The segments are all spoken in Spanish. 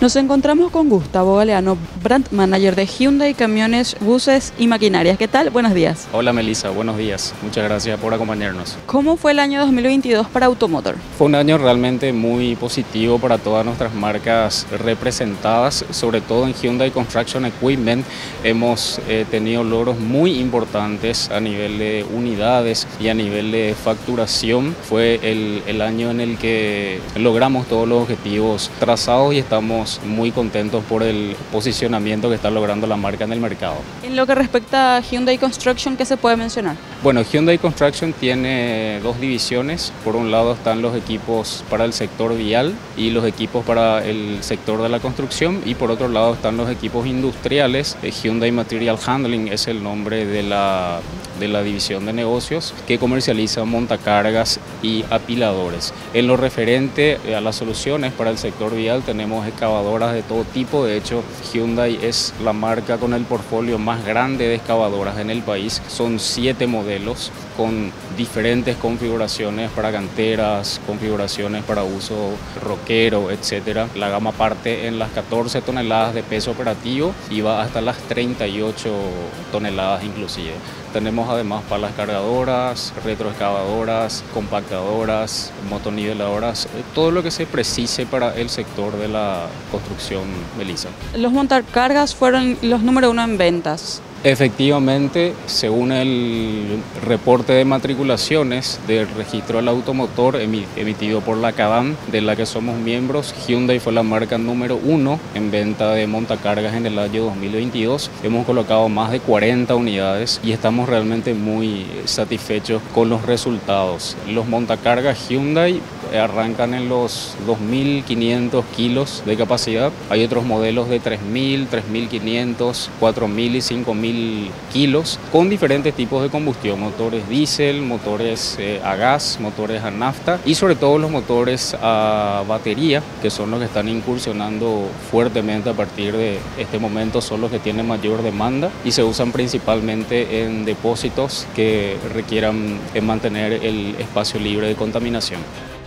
Nos encontramos con Gustavo Galeano, Brand Manager de Hyundai, camiones, buses y maquinarias. ¿Qué tal? Buenos días. Hola Melissa, buenos días. Muchas gracias por acompañarnos. ¿Cómo fue el año 2022 para Automotor? Fue un año realmente muy positivo para todas nuestras marcas representadas, sobre todo en Hyundai Construction Equipment. Hemos tenido logros muy importantes a nivel de unidades y a nivel de facturación. Fue el año en el que logramos todos los objetivos trazados y estamos muy contentos por el posicionamiento que está logrando la marca en el mercado. En lo que respecta a Hyundai Construction, ¿qué se puede mencionar? Bueno, Hyundai Construction tiene dos divisiones. Por un lado están los equipos para el sector vial y los equipos para el sector de la construcción, y por otro lado están los equipos industriales. Hyundai Material Handling es el nombre de la división de negocios que comercializa montacargas y apiladores. En lo referente a las soluciones para el sector vial, tenemos excavadoras de todo tipo. De hecho, Hyundai es la marca con el portfolio más grande de excavadoras en el país. Son 7 modelos con diferentes configuraciones para canteras, configuraciones para uso roquero, etc. La gama parte en las 14 toneladas de peso operativo y va hasta las 38 toneladas inclusive. Tenemos además palas cargadoras, retroexcavadoras, compactadoras, motoniveladoras, todo lo que se precise para el sector de la construcción, Melissa. Los montacargas fueron los número 1 en ventas. Efectivamente, según el reporte de matriculaciones del registro del automotor emitido por la CADAM, de la que somos miembros, Hyundai fue la marca número 1 en venta de montacargas en el año 2022. Hemos colocado más de 40 unidades y estamos realmente muy satisfechos con los resultados. Los montacargas Hyundai arrancan en los 2.500 kilos de capacidad. Hay otros modelos de 3.000, 3.500, 4.000 y 5.000 kilos con diferentes tipos de combustión, motores diésel, motores a gas, motores a nafta y sobre todo los motores a batería, que son los que están incursionando fuertemente a partir de este momento. Son los que tienen mayor demanda y se usan principalmente en depósitos que requieran mantener el espacio libre de contaminación.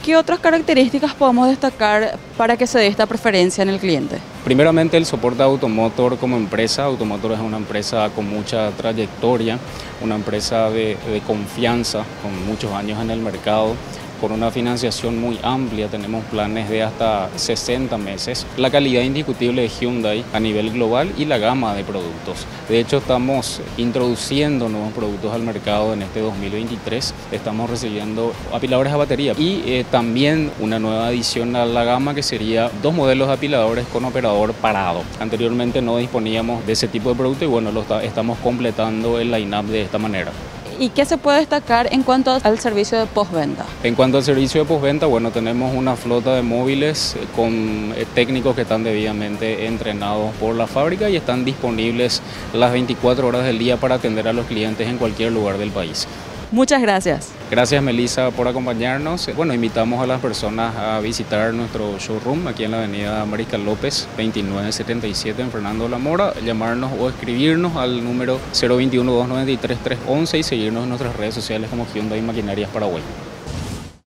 ¿Qué otras características podemos destacar para que se dé esta preferencia en el cliente? Primeramente, el soporte a Automotor como empresa. Automotor es una empresa con mucha trayectoria, una empresa de confianza, con muchos años en el mercado, con una financiación muy amplia. Tenemos planes de hasta 60 meses, la calidad indiscutible de Hyundai a nivel global y la gama de productos. De hecho, estamos introduciendo nuevos productos al mercado en este 2023. Estamos recibiendo apiladores a batería y también una nueva adición a la gama, que sería 2 modelos de apiladores con operador parado. Anteriormente no disponíamos de ese tipo de producto y bueno, estamos completando el line-up de esta manera. ¿Y qué se puede destacar en cuanto al servicio de postventa? En cuanto al servicio de postventa, bueno, tenemos una flota de móviles con técnicos que están debidamente entrenados por la fábrica y están disponibles las 24 horas del día para atender a los clientes en cualquier lugar del país. Muchas gracias. Gracias Melissa por acompañarnos. Bueno, invitamos a las personas a visitar nuestro showroom aquí en la avenida Mariscal López 2977 en Fernando de la Mora, llamarnos o escribirnos al número 021-293-311 y seguirnos en nuestras redes sociales como Hyundai Maquinarias Paraguay.